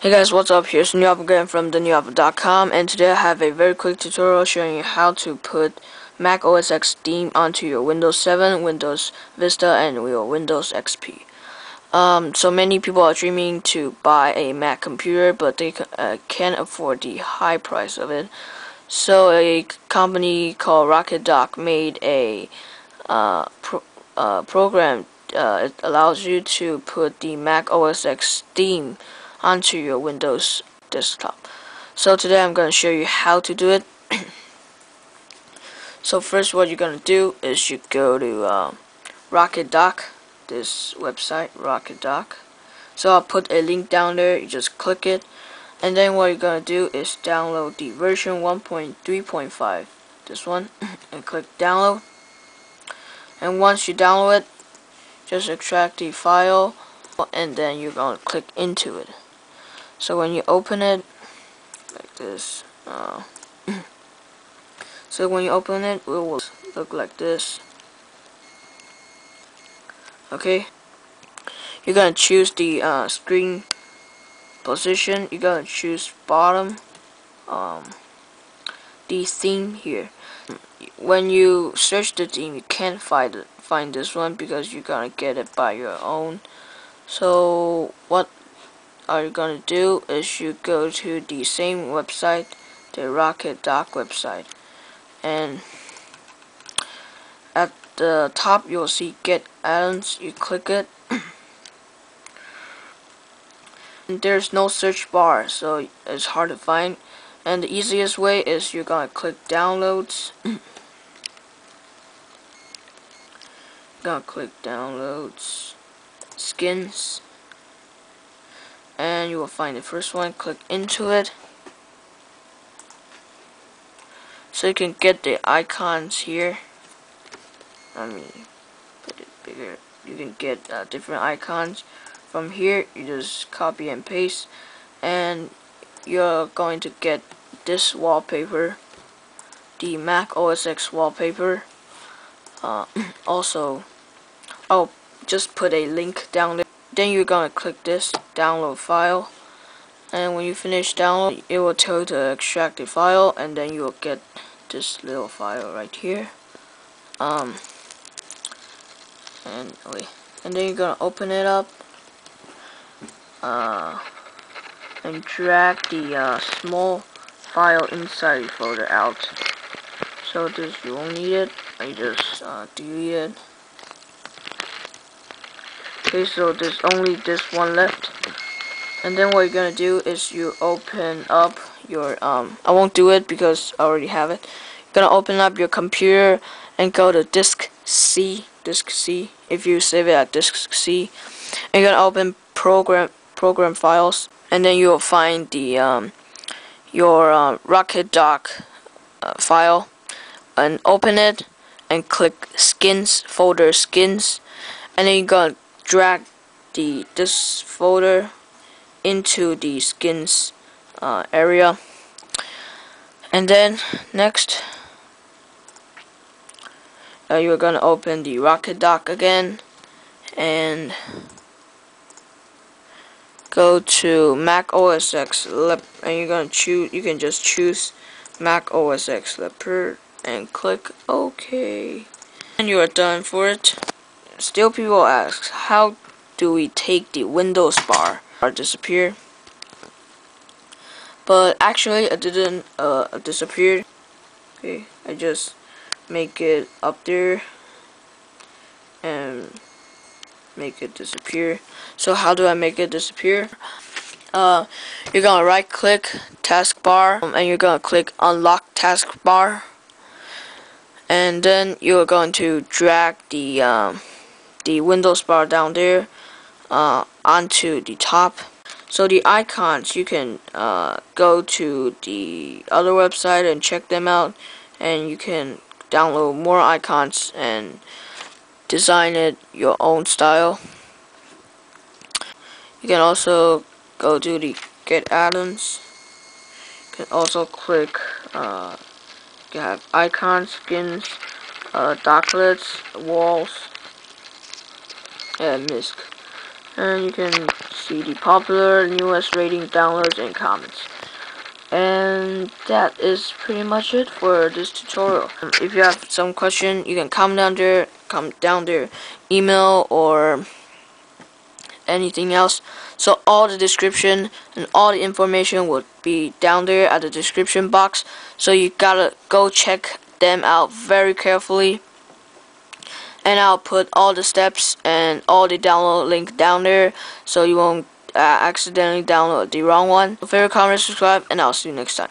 Hey guys, what's up? Here's TheNewApple again from TheNewApple.com, and today I have a very quick tutorial showing you how to put Mac OS X theme onto your Windows 7, Windows Vista, and your Windows XP. So many people are dreaming to buy a Mac computer, but they can't afford the high price of it. So a company called RocketDock made a program. It allows you to put the Mac OS X theme onto your Windows desktop. So today I'm going to show you how to do it. So first, what you're going to do is you go to RocketDock, this website, RocketDock. So I'll put a link down there, you just click it, and then what you're going to do is download the version 1.3.5, this one, and click download. And once you download it, just extract the file, and then you're going to click into it. So when you open it, like this, so when you open it, it will look like this. Okay, you're going to choose the screen position. You're going to choose bottom, the theme here. When you search the theme, you can't find this one because you're going to get it by your own. So what are you going to do is you go to the same website, the RocketDock website, and at the top you'll see Get Add-ons. You click it. And there's no search bar, so it's hard to find, and the easiest way is you're going to click Downloads. Gonna click Downloads, Skins, and you will find the first one. Click into it, so you can get the icons here. Let me put it bigger. You can get different icons from here. You just copy and paste, and you're going to get this wallpaper, the Mac OS X wallpaper. Also, I'll just put a link down there. Then you're gonna click this download file, and when you finish download, it will tell you to extract the file, and then you'll get this little file right here. And then you're gonna open it up, and drag the small file inside the folder out. So this you won't need it. I just delete it. Okay, so there's only this one left. And then what you're gonna do is you open up your I won't do it because I already have it. You're gonna open up your computer and go to disk C, if you save it at disk C. And you're gonna open program files, and then you'll find the your RocketDock file, and open it, and click Skins, folder Skins, and then you're gonna drag this folder into the Skins area, and then next you're gonna open the RocketDock again and go to Mac OS X, and you're gonna choose. You can just choose Mac OS X Leopard, and click OK, and you are done for it. Still people ask, how do we take the Windows bar or disappear? But actually it didn't disappear. Okay, I just make it up there and make it disappear. So how do I make it disappear? You're gonna right click taskbar, and you're gonna click unlock taskbar, and then you're going to drag the Windows bar down there onto the top. So the icons, you can go to the other website and check them out, and you can download more icons and design it your own style. You can also go to the Get Add-ons. You can also click you have icons, skins, docklets, walls, and misc. and you can see the popular, newest rating, downloads, and comments. And that is pretty much it for this tutorial. If you have some question, you can comment down there, email or anything else. So all the description and all the information will be down there at the description box. So you gotta go check them out very carefully. And I'll put all the steps and all the download link down there, so you won't accidentally download the wrong one. Favorite, comment, subscribe, and I'll see you next time.